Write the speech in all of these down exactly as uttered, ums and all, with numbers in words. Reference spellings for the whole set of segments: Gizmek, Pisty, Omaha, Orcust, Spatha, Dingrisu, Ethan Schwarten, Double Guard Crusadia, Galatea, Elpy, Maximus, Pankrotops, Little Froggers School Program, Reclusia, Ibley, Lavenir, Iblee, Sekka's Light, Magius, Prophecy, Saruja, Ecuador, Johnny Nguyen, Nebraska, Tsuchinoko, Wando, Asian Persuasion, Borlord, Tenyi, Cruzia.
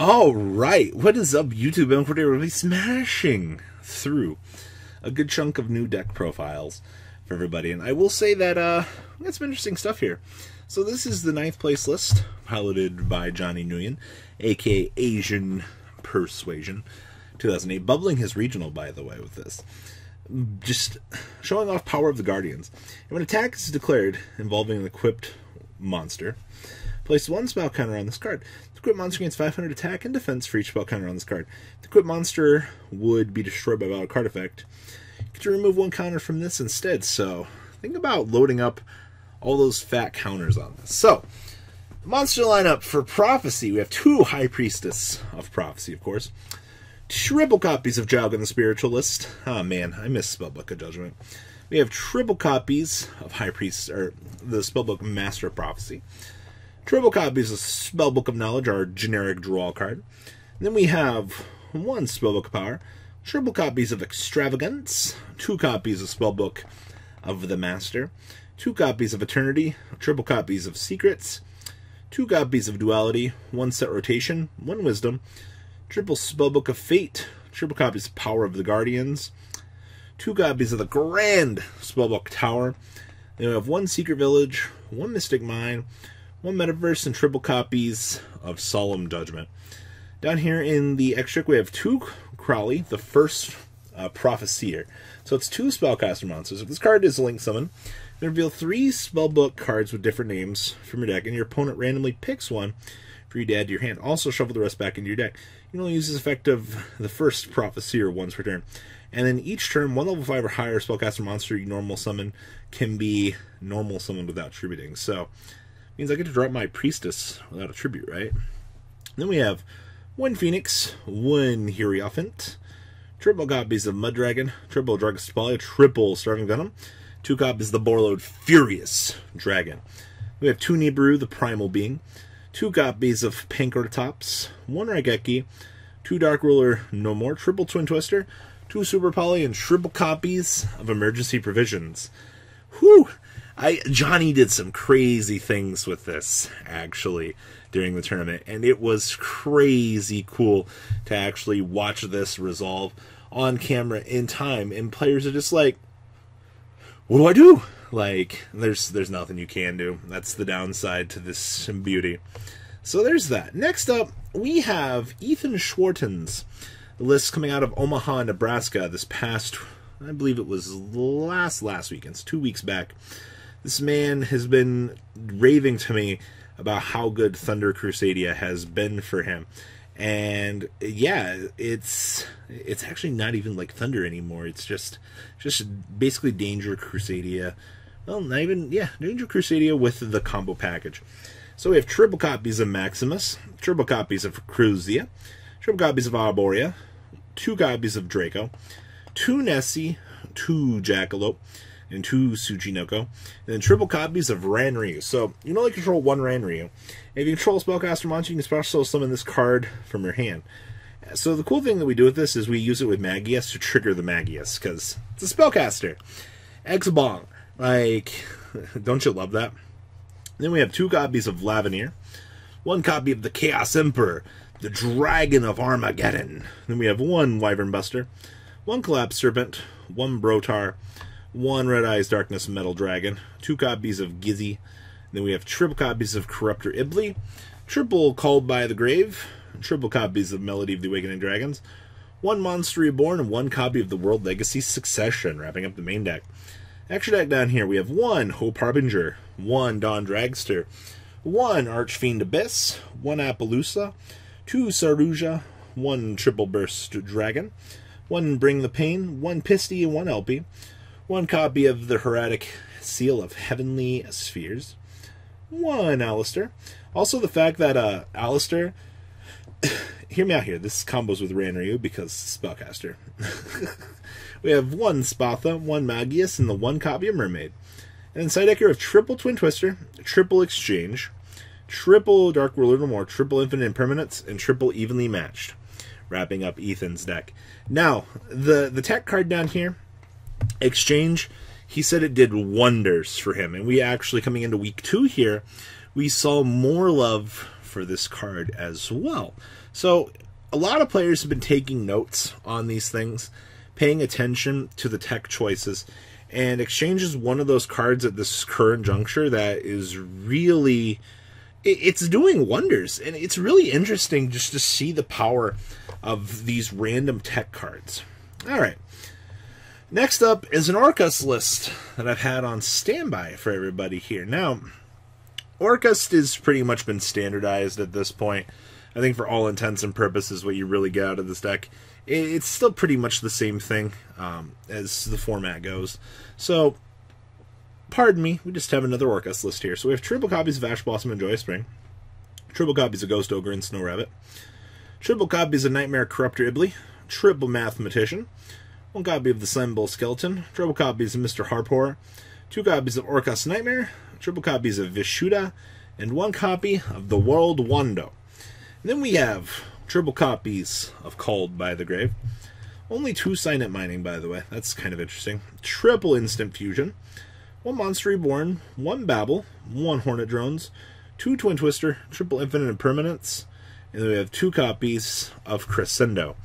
All right, what is up, YouTube? M K Kohl forty, we'll be smashing through a good chunk of new deck profiles for everybody. And I will say that uh, we got some interesting stuff here. So this is the ninth place list, piloted by Johnny Nguyen, a k a. Asian Persuasion, two thousand eight. Bubbling his regional, by the way, with this. Just showing off power of the Guardians. And when attack is declared involving an equipped monster, place one spell counter on this card. The equipped monster gains five hundred attack and defense for each spell counter on this card. The equipped monster would be destroyed by battle card effect. You get to remove one counter from this instead, so think about loading up all those fat counters on this. So, monster lineup for Prophecy. We have two High Priestess of Prophecy, of course. Triple copies of Jalgan the Spiritualist. Oh man, I missed Spellbook of Judgment. We have triple copies of High Priest, or the Spellbook Master of Prophecy. Triple copies of Spellbook of Knowledge, our generic draw card. And then we have one Spellbook of Power, triple copies of Extravagance, two copies of Spellbook of the Master, two copies of Eternity, triple copies of Secrets, two copies of Duality, one Set Rotation, one Wisdom, triple Spellbook of Fate, triple copies of Power of the Guardians, two copies of the Grand Spellbook Tower. Then we have one Secret Village, one Mystic Mine, one Metaverse, and triple copies of Solemn Judgment. Down here in the extra, we have two Crowley, the first uh, Propheseer. So it's two Spellcaster monsters. If this card is a Link Summon, you reveal three Spellbook cards with different names from your deck, and your opponent randomly picks one for you to add to your hand. Also shuffle the rest back into your deck. You can only use this effect of the first Propheseer once per turn. And then each turn, one level five or higher Spellcaster monster you normal summon can be normal summoned without tributing. So means I get to drop my Priestess without a tribute, right? Then we have one Phoenix, one Hierophant, triple copies of Mud Dragon, triple Dragaspali, triple Starving Venom, two copies of the Borlord Furious Dragon. We have two Nibiru, the Primal Being, two copies of Pankrotops, one Raigeki, two Dark Ruler No More, triple Twin Twister, two Super Poly, and triple copies of Emergency Provisions. Whew! I, Johnny did some crazy things with this, actually, during the tournament, and it was crazy cool to actually watch this resolve on camera in time, and players are just like, what do I do? Like, there's there's nothing you can do. That's the downside to this beauty. So there's that. Next up, we have Ethan Schwarten's list coming out of Omaha, Nebraska this past, I believe it was last, last weekend, it's two weeks back. This man has been raving to me about how good Thunder Crusadia has been for him. And yeah, it's it's actually not even like Thunder anymore. It's just just basically Danger Crusadia. Well, not even, yeah, Danger Crusadia with the combo package. So we have triple copies of Maximus, triple copies of Cruzia, triple copies of Arborea, two copies of Draco, two Nessie, two Jackalope, and two Tsuchinoko, and then triple copies of Ranryu. So, you can only control one Ranryu. If you control a Spellcaster monster, you can special summon this card from your hand. So the cool thing that we do with this is we use it with Magius to trigger the Magius, because it's a Spellcaster. X-Bong. Like, don't you love that? Then we have two copies of Lavenir, one copy of the Chaos Emperor, the Dragon of Armageddon. Then we have one Wyvern Buster, one Collapsed Serpent, one Brotar, one Red Eyes Darkness Metal Dragon, two copies of Gizzy, then we have triple copies of Corruptor Iblee, triple Called by the Grave, triple copies of Melody of the Awakening Dragons, one Monster Reborn, and one copy of the World Legacy Succession, wrapping up the main deck. Extra deck down here, we have one Hope Harbinger, one Dawn Dragster, one Archfiend Abyss, one Appaloosa, two Saruja, one Triple Burst Dragon, one Bring the Pain, one Pisty, and one Elpy, one copy of the Hieratic Seal of Heavenly Spheres, one Alistair. Also the fact that uh, Alistair, hear me out here, this combos with Ranryu because Spellcaster. We have one Spatha, one Magius, and the one copy of Mermaid. And inside deck here we have triple Twin Twister, triple Exchange, triple Dark Ruler No More, triple Infinite Impermanence, and triple Evenly Matched, wrapping up Ethan's deck. Now, the, the tech card down here, Exchange, he said it did wonders for him, and we actually, coming into week two here, we saw more love for this card as well. So a lot of players have been taking notes on these things, paying attention to the tech choices, and Exchange is one of those cards at this current juncture that is really, it's doing wonders, and it's really interesting just to see the power of these random tech cards. All right. Next up is an Orcust list that I've had on standby for everybody here. Now, Orcust has pretty much been standardized at this point. I think for all intents and purposes, what you really get out of this deck, it's still pretty much the same thing um, as the format goes. So, pardon me, we just have another Orcust list here. So we have triple copies of Ash Blossom and Joy Spring, triple copies of Ghost Ogre and Snow Rabbit, triple copies of Nightmare Corruptor Ibley, triple Mathematician, one copy of the Slime Bowl Skeleton, triple copies of Mister Harpoor, two copies of Orcust Nightmare, triple copies of Vishuda, and one copy of the World Wando. And then we have triple copies of Called by the Grave. Only two Signet Mining, by the way. That's kind of interesting. Triple Instant Fusion, one Monster Reborn, one Babel, one Hornet Drones, two Twin Twister, triple Infinite Impermanence, and then we have two copies of Crescendo,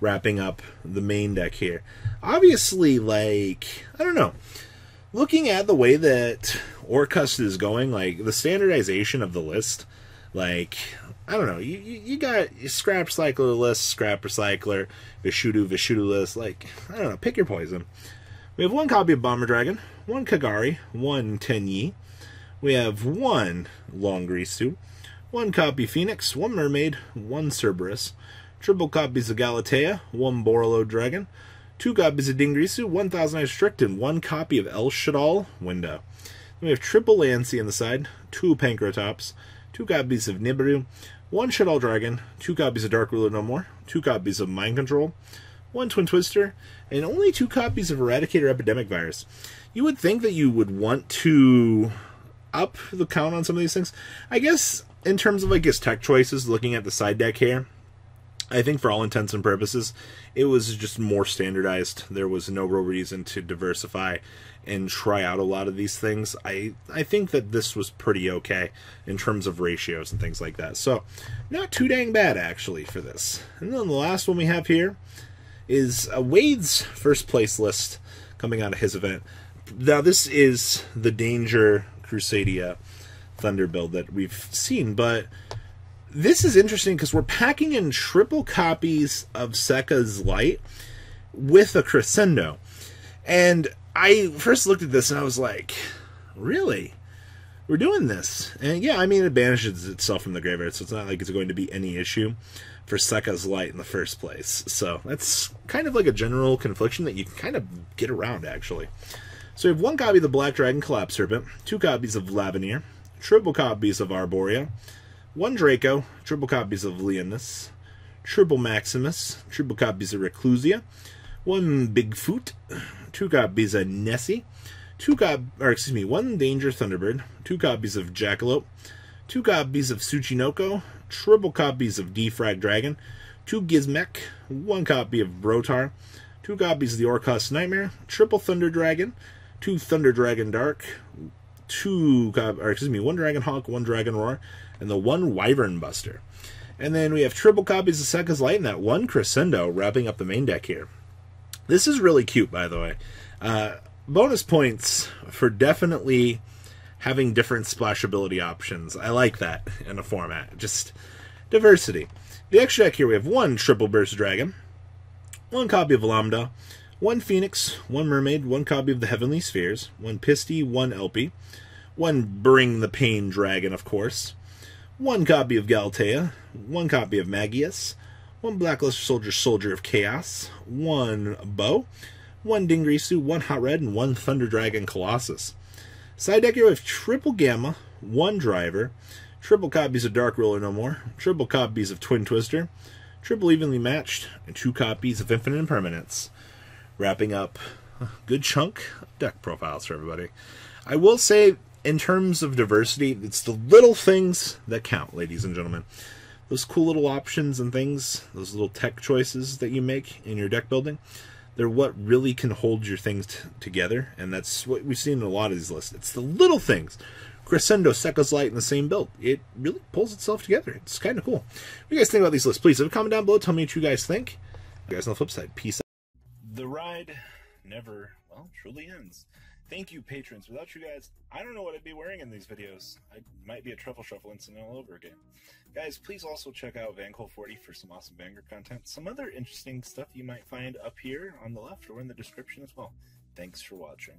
wrapping up the main deck here. Obviously, like, I don't know, looking at the way that Orcust is going, like, the standardization of the list, like, I don't know, you, you, you got Scrap Recycler list, Scrap Recycler, Vishudu, Vishudu list, like, I don't know, pick your poison. We have one copy of Bomber Dragon, one Kagari, one Tenyi, we have one Longreestu, one copy Phoenix, one Mermaid, one Cerberus, triple copies of Galatea, one Borolo Dragon, two copies of Dingrisu, one Thousand Eyes Strict, and one copy of El Shaddal Window. Then we have triple Lancy on the side, two Pankrotops, two copies of Nibiru, one Shaddal Dragon, two copies of Dark Ruler No More, two copies of Mind Control, one Twin Twister, and only two copies of Eradicator Epidemic Virus. You would think that you would want to up the count on some of these things. I guess in terms of like his tech choices, looking at the side deck here, I think for all intents and purposes, it was just more standardized. There was no real reason to diversify and try out a lot of these things. I, I think that this was pretty okay in terms of ratios and things like that. So, not too dang bad, actually, for this. And then the last one we have here is uh, Wade's first place list coming out of his event. Now, this is the Danger Crusadia Thunder build that we've seen, but this is interesting because we're packing in triple copies of Sekka's Light with a Crescendo. And I first looked at this and I was like, really? We're doing this? And yeah, I mean, it banishes itself from the graveyard, so it's not like it's going to be any issue for Sekka's Light in the first place. So that's kind of like a general confliction that you can kind of get around, actually. So we have one copy of the Black Dragon Collapse Serpent, two copies of Lavenir, triple copies of Arborea, one Draco, triple copies of Leonis, triple Maximus, triple copies of Reclusia, one Bigfoot, two copies of Nessie, two cop, or excuse me, one Danger Thunderbird, two copies of Jackalope, two copies of Tsuchinoko, triple copies of Defrag Dragon, two Gizmek, one copy of Brotar, two copies of the Orcust Nightmare, triple Thunder Dragon, two Thunder Dragon Dark, two, or excuse me, one Dragon Hawk, one Dragon Roar, and the one Wyvern Buster. And then we have triple copies of Sekka's Light and that one Crescendo wrapping up the main deck here. This is really cute, by the way. Uh, bonus points for definitely having different splashability options. I like that in a format. Just diversity. The extra deck here, we have one triple Burst Dragon, one copy of Lambda, one Phoenix, one Mermaid, one copy of the Heavenly Spheres, one Pisty, one Elpy, one Bring the Pain Dragon, of course, one copy of Galatea, one copy of Magius, one Blackluster Soldier, Soldier of Chaos, one Bow, one Dingrisu, one Hot Red, and one Thunder Dragon Colossus. Side deck here we have triple Gamma, one Driver, triple copies of Dark Ruler No More, triple copies of Twin Twister, triple Evenly Matched, and two copies of Infinite Impermanence. Wrapping up a good chunk of deck profiles for everybody. I will say, in terms of diversity, it's the little things that count, ladies and gentlemen. Those cool little options and things, those little tech choices that you make in your deck building, they're what really can hold your things together, and that's what we've seen in a lot of these lists. It's the little things Crescendo, Sekka's Light in the same build. It really pulls itself together. It's kind of cool. What do you guys think about these lists? Please leave a comment down below. Tell me what you guys think. You guys on the flip side. Peace out. The ride never, well, truly ends. Thank you, patrons. Without you guys, I don't know what I'd be wearing in these videos. I might be a truffle shuffle incident all over again. Guys, please also check out MKohl forty for some awesome banger content. Some other interesting stuff you might find up here on the left or in the description as well. Thanks for watching.